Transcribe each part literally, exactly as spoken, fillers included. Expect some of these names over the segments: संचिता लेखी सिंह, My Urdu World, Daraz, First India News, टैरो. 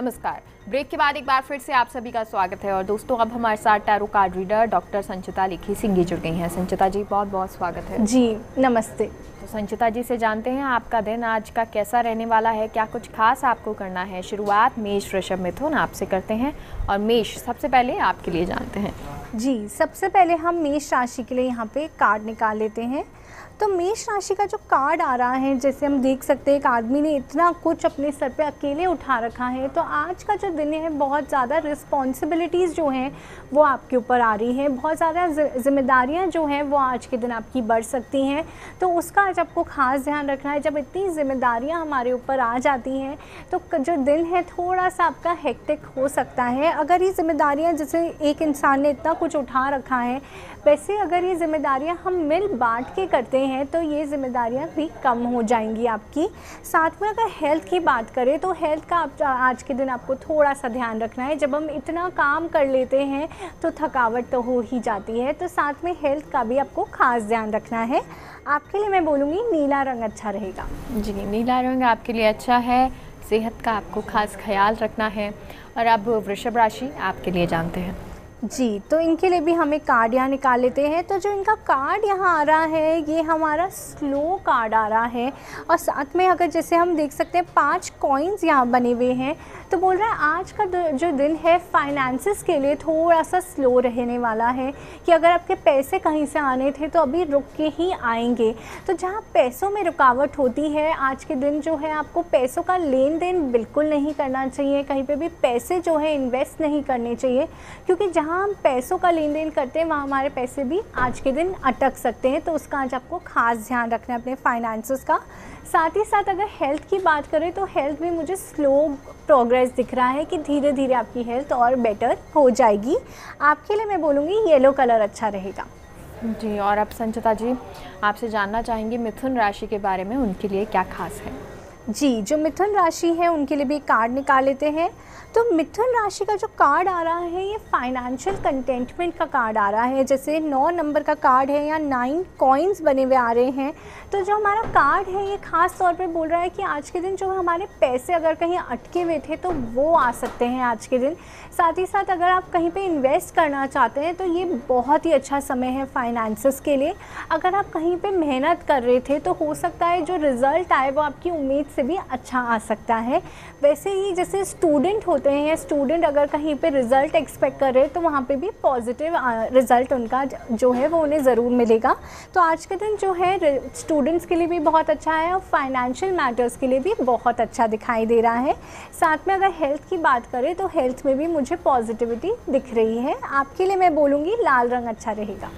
नमस्कार। ब्रेक के बाद एक बार फिर से आप सभी का स्वागत है। और दोस्तों, अब हमारे साथ टैरो card reader doctor संचिता लेखी सिंह जुड़ गई हैं। संचिता जी, बहुत बहुत स्वागत है जी। नमस्ते। तो संचिता जी से जानते हैं आपका दिन आज का कैसा रहने वाला है, क्या कुछ खास आपको करना है। शुरुआत मेष वृषभ मिथुन आपसे करते हैं। और मेष सबसे पहले आपके लिए जानते हैं जी। सबसे पहले हम मेष राशि के लिए यहाँ पे कार्ड निकाल लेते हैं। तो मेष राशि का जो कार्ड आ रहा है, जैसे हम देख सकते हैं एक आदमी ने इतना कुछ अपने सर पे अकेले उठा रखा है। तो आज का जो दिन है, बहुत ज़्यादा रिस्पॉन्सिबिलिटीज़ जो हैं वो आपके ऊपर आ रही हैं। बहुत ज़्यादा जिम्मेदारियाँ जो हैं वो आज के दिन आपकी बढ़ सकती हैं। तो उसका आज आपको खास ध्यान रखना है। जब इतनी जिम्मेदारियाँ हमारे ऊपर आ जाती हैं तो जो दिन है थोड़ा सा आपका हेक्टिक हो सकता है। अगर ये जिम्मेदारियाँ, जैसे एक इंसान ने इतना कुछ उठा रखा है, वैसे अगर ये जिम्मेदारियाँ हम मिल बाँट के करते हैं तो ये जिम्मेदारियां भी कम हो जाएंगी आपकी। साथ में अगर हेल्थ की बात करें तो हेल्थ का आप आज के दिन आपको थोड़ा सा ध्यान रखना है। जब हम इतना काम कर लेते हैं तो थकावट तो हो ही जाती है। तो साथ में हेल्थ का भी आपको खास ध्यान रखना है। आपके लिए मैं बोलूँगी नीला रंग अच्छा रहेगा जी। नीला रंग आपके लिए अच्छा है। सेहत का आपको खास ख्याल रखना है। और अब वृषभ राशि आपके लिए जानते हैं जी। तो इनके लिए भी हमें कार्ड यहाँ निकाल लेते हैं। तो जो इनका कार्ड यहाँ आ रहा है, ये हमारा स्लो कार्ड आ रहा है। और साथ में अगर जैसे हम देख सकते हैं पांच कॉइन्स यहाँ बने हुए हैं, तो बोल रहा है आज का जो दिन है फाइनेंसिस के लिए थोड़ा सा स्लो रहने वाला है। कि अगर आपके पैसे कहीं से आने थे तो अभी रुक के ही आएंगे। तो जहाँ पैसों में रुकावट होती है, आज के दिन जो है आपको पैसों का लेन देन बिल्कुल नहीं करना चाहिए। कहीं पर भी पैसे जो है इन्वेस्ट नहीं करने चाहिए, क्योंकि जहाँ हम पैसों का लेन देन करते हैं वहाँ हमारे पैसे भी आज के दिन अटक सकते हैं। तो उसका आज आपको खास ध्यान रखना है अपने फाइनेंसेस का। साथ ही साथ अगर हेल्थ की बात करें तो हेल्थ भी मुझे स्लो प्रोग्रेस दिख रहा है कि धीरे धीरे आपकी हेल्थ और बेटर हो जाएगी। आपके लिए मैं बोलूँगी येलो कलर अच्छा रहेगा जी। और अब संचिता जी आपसे जानना चाहेंगे मिथुन राशि के बारे में, उनके लिए क्या खास है जी। जो मिथुन राशि है उनके लिए भी कार्ड निकाल लेते हैं। तो मिथुन राशि का जो कार्ड आ रहा है, ये फाइनेंशियल कंटेंटमेंट का कार्ड आ रहा है। जैसे नौ नंबर का कार्ड है, या नाइन कॉइन्स बने हुए आ रहे हैं। तो जो हमारा कार्ड है ये खास तौर पे बोल रहा है कि आज के दिन जो हमारे पैसे अगर कहीं अटके हुए थे तो वो आ सकते हैं आज के दिन। साथ ही साथ अगर आप कहीं पर इन्वेस्ट करना चाहते हैं तो ये बहुत ही अच्छा समय है फाइनेंसेस के लिए। अगर आप कहीं पर मेहनत कर रहे थे तो हो सकता है जो रिज़ल्ट आए वो आपकी उम्मीद से भी अच्छा आ सकता है। वैसे ही जैसे स्टूडेंट होते हैं, स्टूडेंट अगर कहीं पे रिज़ल्ट एक्सपेक्ट कर रहे हैं तो वहाँ पे भी पॉजिटिव रिज़ल्ट उनका जो है वो उन्हें ज़रूर मिलेगा। तो आज के दिन जो है स्टूडेंट्स के लिए भी बहुत अच्छा है और फाइनेंशियल मैटर्स के लिए भी बहुत अच्छा दिखाई दे रहा है। साथ में अगर हेल्थ की बात करें तो हेल्थ में भी मुझे पॉजिटिविटी दिख रही है। आपके लिए मैं बोलूँगी लाल रंग अच्छा रहेगा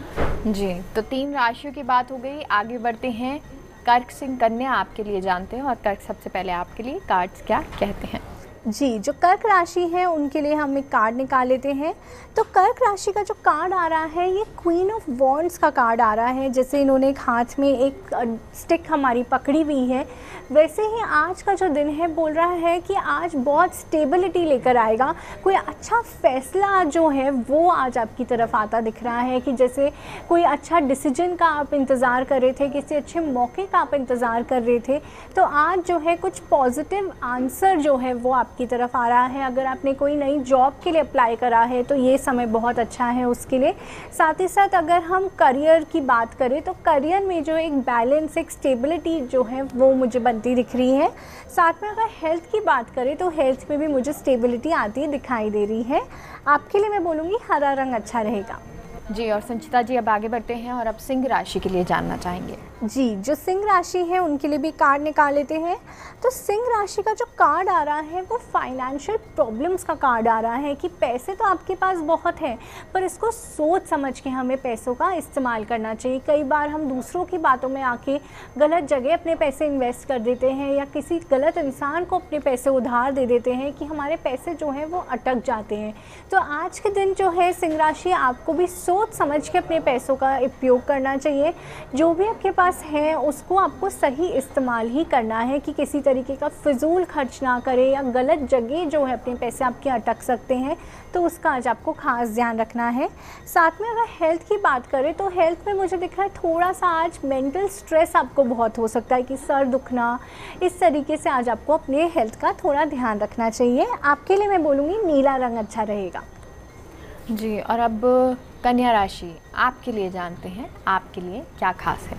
जी। तो तीन राशियों की बात हो गई, आगे बढ़ते हैं। कर्क सिंह कन्या आपके लिए जानते हैं। और कर्क सबसे पहले आपके लिए कार्ड्स क्या कहते हैं जी। जो कर्क राशि है उनके लिए हम एक कार्ड निकाल लेते हैं। तो कर्क राशि का जो कार्ड आ रहा है, ये क्वीन ऑफ वॉन्ड्स का कार्ड आ रहा है। जैसे इन्होंने एक हाथ में एक स्टिक हमारी पकड़ी हुई है, वैसे ही आज का जो दिन है बोल रहा है कि आज बहुत स्टेबिलिटी लेकर आएगा। कोई अच्छा फैसला जो है वो आज आपकी तरफ आता दिख रहा है। कि जैसे कोई अच्छा डिसीजन का आप इंतज़ार कर रहे थे, किसी अच्छे मौके का आप इंतज़ार कर रहे थे, तो आज जो है कुछ पॉजिटिव आंसर जो है वो की तरफ आ रहा है। अगर आपने कोई नई जॉब के लिए अप्लाई करा है तो ये समय बहुत अच्छा है उसके लिए। साथ ही साथ अगर हम करियर की बात करें तो करियर में जो एक बैलेंस, एक स्टेबिलिटी जो है वो मुझे बनती दिख रही है। साथ में अगर हेल्थ की बात करें तो हेल्थ में भी मुझे स्टेबिलिटी आती दिखाई दे रही है। आपके लिए मैं बोलूँगी हरा रंग अच्छा रहेगा जी। और संचिता जी अब आगे बढ़ते हैं। और अब सिंह राशि के लिए जानना चाहेंगे जी। जो सिंह राशि है उनके लिए भी कार्ड निकाल लेते हैं। तो सिंह राशि का जो कार्ड आ रहा है वो फाइनेंशियल प्रॉब्लम्स का कार्ड आ रहा है। कि पैसे तो आपके पास बहुत हैं, पर इसको सोच समझ के हमें पैसों का इस्तेमाल करना चाहिए। कई बार हम दूसरों की बातों में आके गलत जगह अपने पैसे इन्वेस्ट कर देते हैं, या किसी गलत इंसान को अपने पैसे उधार दे देते हैं कि हमारे पैसे जो हैं वो अटक जाते हैं। तो आज के दिन जो है सिंह राशि, आपको भी सोच सोच समझ के अपने पैसों का उपयोग करना चाहिए। जो भी आपके पास है उसको आपको सही इस्तेमाल ही करना है कि किसी तरीके का फिजूल खर्च ना करें या गलत जगह जो है अपने पैसे आपके अटक सकते हैं, तो उसका आज आपको खास ध्यान रखना है। साथ में अगर हेल्थ की बात करें तो हेल्थ में मुझे दिख रहा है थोड़ा सा आज मेंटल स्ट्रेस आपको बहुत हो सकता है कि सर दुखना, इस तरीके से आज आपको अपने हेल्थ का थोड़ा ध्यान रखना चाहिए। आपके लिए मैं बोलूँगी नीला रंग अच्छा रहेगा जी। और अब कन्या राशि, आपके लिए जानते हैं आपके लिए क्या खास है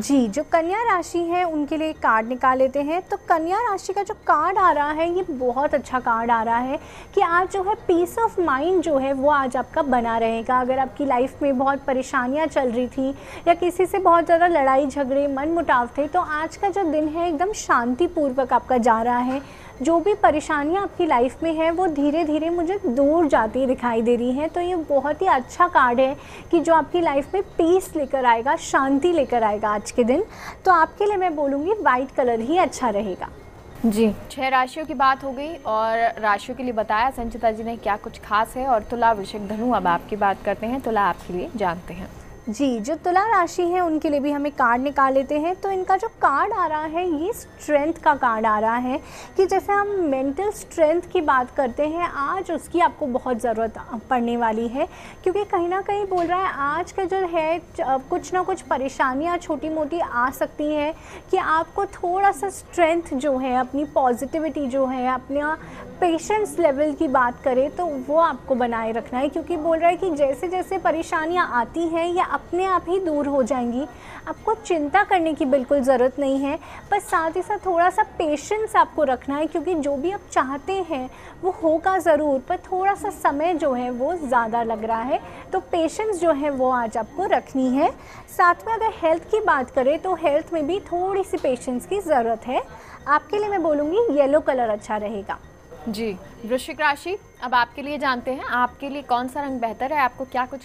जी। जो कन्या राशि है उनके लिए कार्ड निकाल लेते हैं। तो कन्या राशि का जो कार्ड आ रहा है ये बहुत अच्छा कार्ड आ रहा है कि आज जो है पीस ऑफ माइंड जो है वो आज आपका बना रहेगा। अगर आपकी लाइफ में बहुत परेशानियां चल रही थी या किसी से बहुत ज़्यादा लड़ाई झगड़े मन मुटाव थे, तो आज का जो दिन है एकदम शांतिपूर्वक आपका जा रहा है। जो भी परेशानियां आपकी लाइफ में है वो धीरे धीरे मुझे दूर जाती दिखाई दे रही हैं। तो ये बहुत ही अच्छा कार्ड है कि जो आपकी लाइफ में पीस लेकर आएगा, शांति लेकर आएगा आज के दिन। तो आपके लिए मैं बोलूँगी वाइट कलर ही अच्छा रहेगा जी। छह राशियों की बात हो गई और राशियों के लिए बताया संचिता जी ने क्या कुछ खास है। और तुला, वृश्चिक, धनु अब आपकी बात करते हैं। तुला आपके लिए जानते हैं जी। जो तुला राशि है उनके लिए भी हमें कार्ड निकाल लेते हैं। तो इनका जो कार्ड आ रहा है ये स्ट्रेंथ का कार्ड आ रहा है कि जैसे हम मेंटल स्ट्रेंथ की बात करते हैं आज उसकी आपको बहुत ज़रूरत पड़ने वाली है, क्योंकि कहीं ना कहीं बोल रहा है आज का जो है कुछ ना कुछ परेशानियां छोटी मोटी आ सकती हैं कि आपको थोड़ा सा स्ट्रेंथ जो है, अपनी पॉजिटिविटी जो है, अपना पेशेंस लेवल की बात करें तो वो आपको बनाए रखना है। क्योंकि बोल रहा है कि जैसे जैसे परेशानियाँ आती हैं या अपने आप ही दूर हो जाएंगी, आपको चिंता करने की बिल्कुल ज़रूरत नहीं है। पर साथ ही साथ थोड़ा सा पेशेंस आपको रखना है क्योंकि जो भी आप चाहते हैं वो होगा ज़रूर, पर थोड़ा सा समय जो है वो ज़्यादा लग रहा है। तो पेशेंस जो है वो आज आपको रखनी है। साथ में अगर हेल्थ की बात करें तो हेल्थ में भी थोड़ी सी पेशेंस की ज़रूरत है। आपके लिए मैं बोलूँगी येलो कलर अच्छा रहेगा जी। वृश्चिक राशि अब आपके लिए जानते हैं आपके लिए कौन सा रंग बेहतर है, आपको क्या कुछ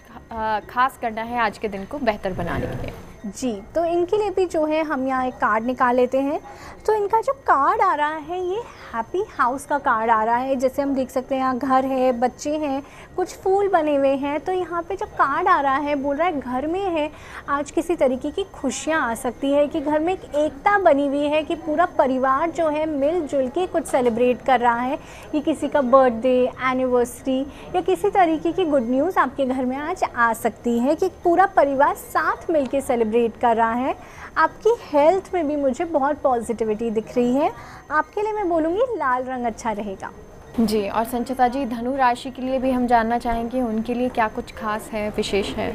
खास करना है आज के दिन को बेहतर बनाने के लिए जी। तो इनके लिए भी जो है हम यहाँ एक कार्ड निकाल लेते हैं। तो इनका जो कार्ड आ रहा है ये हैप्पी हाउस का कार्ड आ रहा है। जैसे हम देख सकते हैं यहाँ घर है, बच्चे हैं, कुछ फूल बने हुए हैं। तो यहाँ पे जो कार्ड आ रहा है बोल रहा है घर में है आज किसी तरीके की खुशियाँ आ सकती है कि घर में एक एकता बनी हुई है कि पूरा परिवार जो है मिलजुल के कुछ सेलिब्रेट कर रहा है। ये किसी का बर्थडे, एनिवर्सरी या किसी तरीके की गुड न्यूज़ आपके घर में आज आ सकती है कि पूरा परिवार साथ मिल के सेलिब्रेट कर रहा है। आपकी हेल्थ में भी मुझे बहुत पॉजिटिविटी दिख रही है। आपके लिए मैं बोलूँगी लाल रंग अच्छा रहेगा जी। और संचिता जी धनु राशि के लिए भी हम जानना चाहेंगे उनके लिए क्या कुछ खास है, विशेष है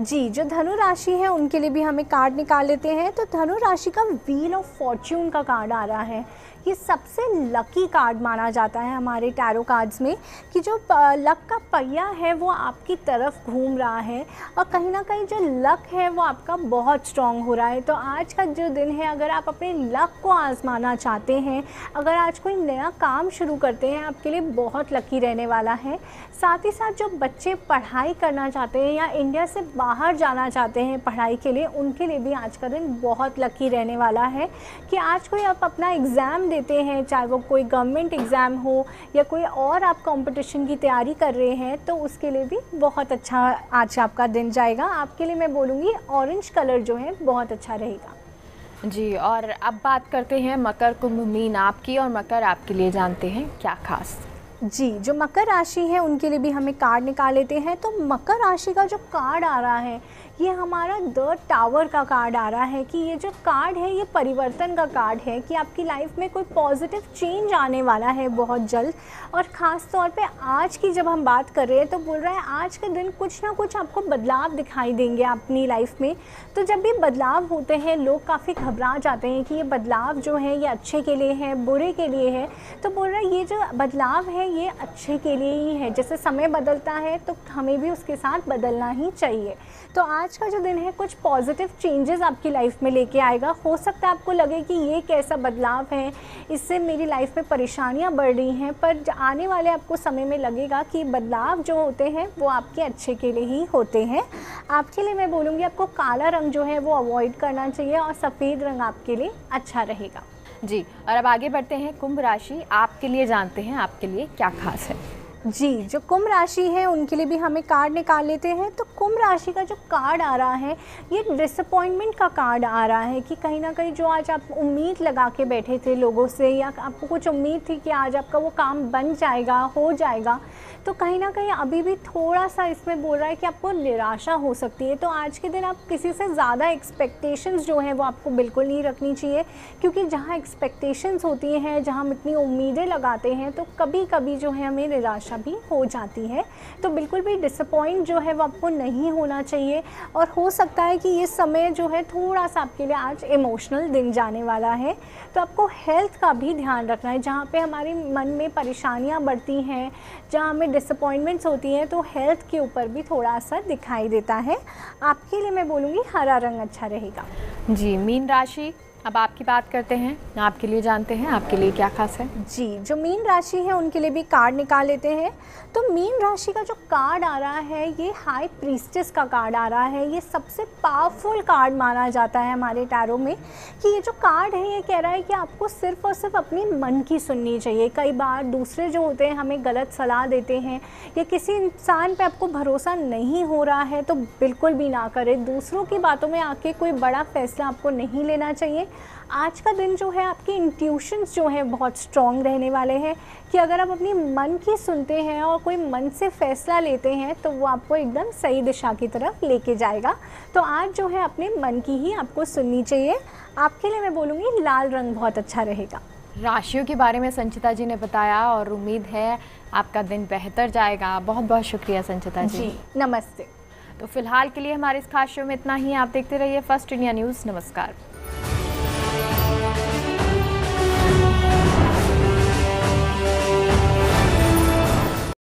जी। जो धनु राशि है उनके लिए भी हमें कार्ड निकाल लेते हैं। तो धनु राशि का व्हील ऑफ फॉर्च्यून का कार्ड आ रहा है। ये सबसे लकी कार्ड माना जाता है हमारे टैरो कार्ड्स में कि जो लक का पहिया है वो आपकी तरफ घूम रहा है और कहीं ना कहीं जो लक है वो आपका बहुत स्ट्रांग हो रहा है। तो आज का जो दिन है अगर आप अपने लक को आजमाना चाहते हैं, अगर आज कोई नया काम शुरू करते हैं, आपके लिए बहुत लकी रहने वाला है। साथ ही साथ जो बच्चे पढ़ाई करना चाहते हैं या इंडिया से बाहर जाना चाहते हैं पढ़ाई के लिए, उनके लिए भी आज का दिन बहुत लकी रहने वाला है कि आज कोई आप अपना एग्ज़ाम देते हैं, चाहे वो कोई गवर्नमेंट एग्ज़ाम हो या कोई और आप कंपटीशन की तैयारी कर रहे हैं, तो उसके लिए भी बहुत अच्छा आज आपका दिन जाएगा। आपके लिए मैं बोलूँगी ऑरेंज कलर जो है बहुत अच्छा रहेगा जी। और अब बात करते हैं मकर, कुंभ, मीन आपकी। और मकर आपके लिए जानते हैं क्या खास जी। जो मकर राशि है उनके लिए भी हमें कार्ड निकाल लेते हैं। तो मकर राशि का जो कार्ड आ रहा है ये हमारा द टावर का कार्ड आ रहा है कि ये जो कार्ड है ये परिवर्तन का कार्ड है कि आपकी लाइफ में कोई पॉजिटिव चेंज आने वाला है बहुत जल्द। और ख़ास तौर पे आज की जब हम बात कर रहे हैं तो बोल रहा है आज के दिन कुछ ना कुछ आपको बदलाव दिखाई देंगे अपनी लाइफ में। तो जब भी बदलाव होते हैं लोग काफ़ी घबरा जाते हैं कि ये बदलाव जो है ये अच्छे के लिए है, बुरे के लिए है। तो बोल रहा है ये जो बदलाव है ये अच्छे के लिए ही है। जैसे समय बदलता है तो हमें भी उसके साथ बदलना ही चाहिए। तो आज का जो दिन है कुछ पॉजिटिव चेंजेस आपकी लाइफ में लेके आएगा। हो सकता है आपको लगे कि ये कैसा बदलाव है, इससे मेरी लाइफ में परेशानियां बढ़ रही हैं, पर आने वाले आपको समय में लगेगा कि बदलाव जो होते हैं वो आपके अच्छे के लिए ही होते हैं। आपके लिए मैं बोलूँगी आपको काला रंग जो है वो अवॉइड करना चाहिए और सफ़ेद रंग आपके लिए अच्छा रहेगा जी। और अब आगे बढ़ते हैं कुंभ राशि। आपके लिए जानते हैं आपके लिए क्या खास है जी, जो कुंभ राशि है उनके लिए भी हमें कार्ड निकाल लेते हैं। तो कुंभ राशि का जो कार्ड आ रहा है ये डिसअपॉइंटमेंट का कार्ड आ रहा है कि कहीं ना कहीं जो आज आप उम्मीद लगा के बैठे थे लोगों से, या आपको कुछ उम्मीद थी कि आज आपका वो काम बन जाएगा, हो जाएगा, तो कहीं ना कहीं अभी भी थोड़ा सा इसमें बोल रहा है कि आपको निराशा हो सकती है। तो आज के दिन आप किसी से ज़्यादा एक्सपेक्टेशंस जो हैं वो आपको बिल्कुल नहीं रखनी चाहिए, क्योंकि जहाँ एक्सपेक्टेशंस होती हैं, जहाँ हम इतनी उम्मीदें लगाते हैं, तो कभी कभी जो है हमें निराशा भी हो जाती है। तो बिल्कुल भी डिसअपॉइंट जो है वो आपको नहीं होना चाहिए। और हो सकता है कि ये समय जो है थोड़ा सा आपके लिए आज इमोशनल दिन जाने वाला है। तो आपको हेल्थ का भी ध्यान रखना है। जहाँ पर हमारे मन में परेशानियाँ बढ़ती हैं, जहाँ हमें डिसअपॉइंटमेंट्स होती हैं, तो हेल्थ के ऊपर भी थोड़ा असर दिखाई देता है। आपके लिए मैं बोलूँगी हरा रंग अच्छा रहेगा। जी, मीन राशि, अब आपकी बात करते हैं, आपके लिए जानते हैं आपके लिए क्या खास है। जी, जो मीन राशि है उनके लिए भी कार्ड निकाल लेते हैं। तो मीन राशि का जो कार्ड आ रहा है ये हाई प्रीस्टेस का कार्ड आ रहा है। ये सबसे पावरफुल कार्ड माना जाता है हमारे टैरो में कि ये जो कार्ड है ये कह रहा है कि आपको सिर्फ और सिर्फ अपनी मन की सुननी चाहिए। कई बार दूसरे जो होते हैं हमें गलत सलाह देते हैं, या किसी इंसान पर आपको भरोसा नहीं हो रहा है तो बिल्कुल भी ना करें। दूसरों की बातों में आके कोई बड़ा फैसला आपको नहीं लेना चाहिए। आज का दिन जो है आपके इंट्यूशंस जो हैं बहुत स्ट्रॉन्ग रहने वाले हैं कि अगर आप अपनी मन की सुनते हैं और कोई मन से फैसला लेते हैं तो वो आपको एकदम सही दिशा की तरफ लेके जाएगा। तो आज जो है अपने मन की ही आपको सुननी चाहिए। आपके लिए मैं बोलूँगी लाल रंग बहुत अच्छा रहेगा। राशियों के बारे में संचिता जी ने बताया और उम्मीद है आपका दिन बेहतर जाएगा। बहुत बहुत शुक्रिया संचिता जी, जी नमस्ते। तो फिलहाल के लिए हमारे इस खास शो में इतना ही। आप देखते रहिए फर्स्ट इंडिया न्यूज़। नमस्कार।